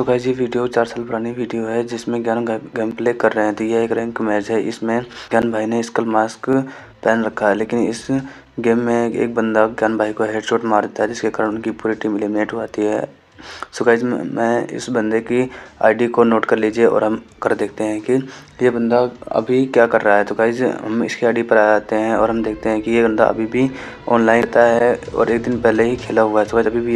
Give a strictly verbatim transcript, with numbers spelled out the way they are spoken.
So guys ये video चार साल पुरानी वीडियो है जिसमें ज्ञान गेम प्ले कर रहे थे। यह एक रैंक मैच है, इसमें ज्ञान भाई ने स्कल मास्क पहन रखा है, लेकिन इस गेम में एक बंदा ज्ञान भाई को हेडशॉट मार देता है जिसके कारण उनकी पूरी टीम एलिमिनेट हो जाती है। सो गाइस मैं इस बंदे की आईडी को नोट कर लीजिए और हम कर देखते हैं कि ये बंदा अभी क्या कर रहा है। तो गाइस हम इसकी आईडी पर आ जाते हैं और हम देखते हैं कि ये बंदा अभी भी ऑनलाइन रहता है और एक दिन पहले ही खेला हुआ है। तो गाइस अभी भी